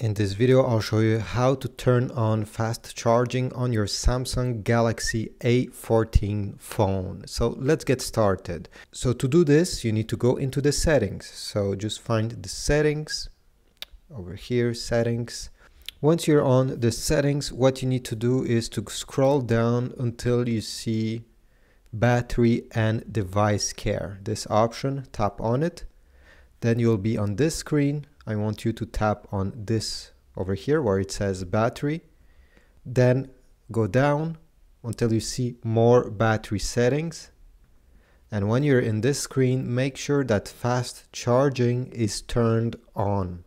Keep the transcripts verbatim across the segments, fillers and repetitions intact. In this video, I'll show you how to turn on fast charging on your Samsung Galaxy A fourteen phone. So let's get started. So to do this, you need to go into the settings. So just find the settings over here, settings. Once you're on the settings, what you need to do is to scroll down until you see battery and device care. This option, tap on it. Then you'll be on this screen. I want you to tap on this over here where it says battery, then go down until you see more battery settings. And when you're in this screen, make sure that fast charging is turned on,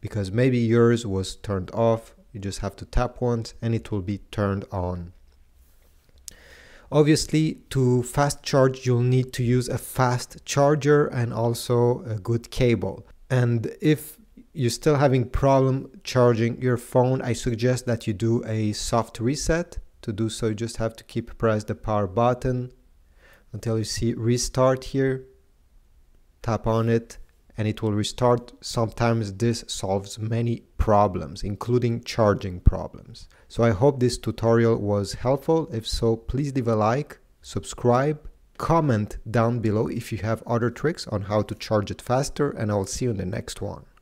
because maybe yours was turned off. You just have to tap once and it will be turned on. Obviously, to fast charge, you'll need to use a fast charger and also a good cable. And if you're still having problem charging your phone, I suggest that you do a soft reset. To do so, you just have to keep press the power button until you see restart here. Tap on it and it will restart. Sometimes this solves many problems, including charging problems. So I hope this tutorial was helpful. If so, please leave a like, subscribe, comment down below if you have other tricks on how to charge it faster, and I'll see you in the next one.